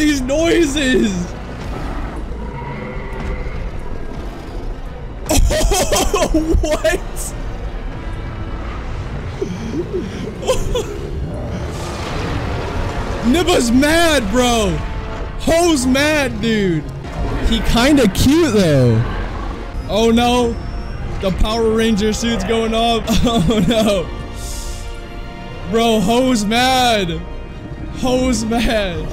these noises? Oh, what? Nibba's mad, bro. Ho's mad, dude. He kinda cute though. Oh no. The Power Ranger suit's going off. Oh no. Bro, Ho's mad. Ho's mad.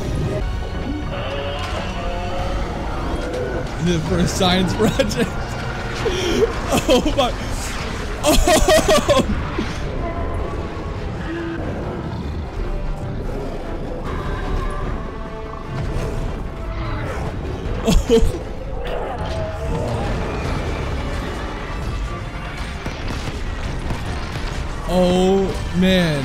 Is it for a science project? Oh my. Oh. Oh man.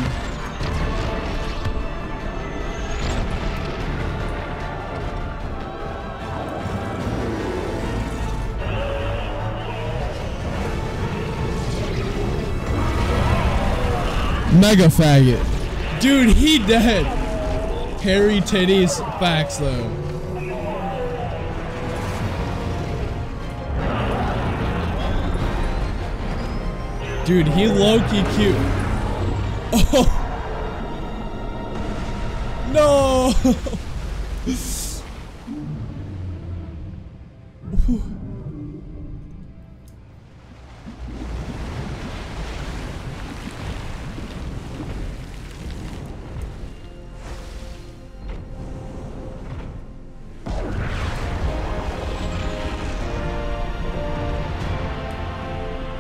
Mega faggot. Dude, he dead. Hairy titties, facts though. Dude, he low-key cute. Oh. No.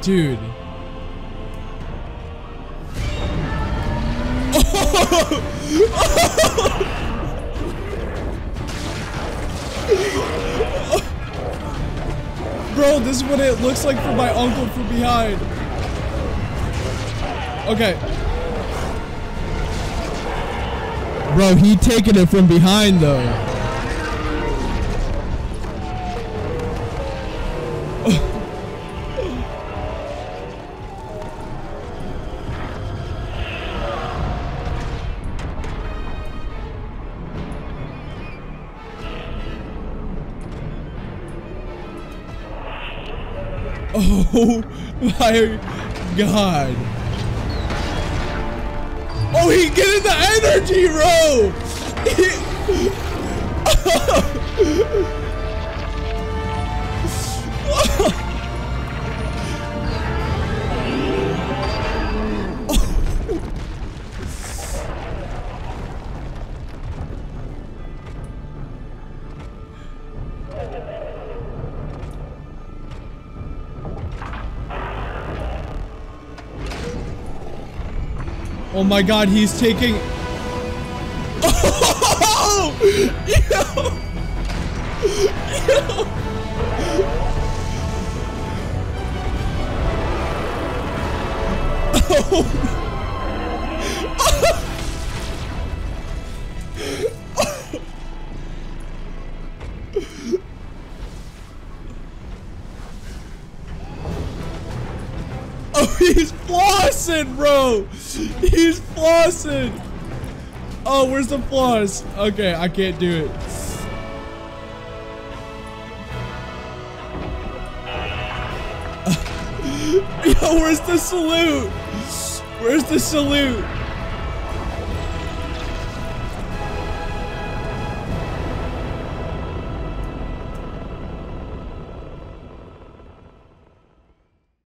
Dude. Bro, this is what it looks like for my uncle from behind. Okay. Bro, he taking it from behind though. Oh my god. Oh, he getting the energy, bro. Oh my god, he's taking. Oh! Yo! Yo! Oh, he's flossing, bro! He's flossing! Oh, where's the floss? Okay, I can't do it. Yo, where's the salute? Where's the salute?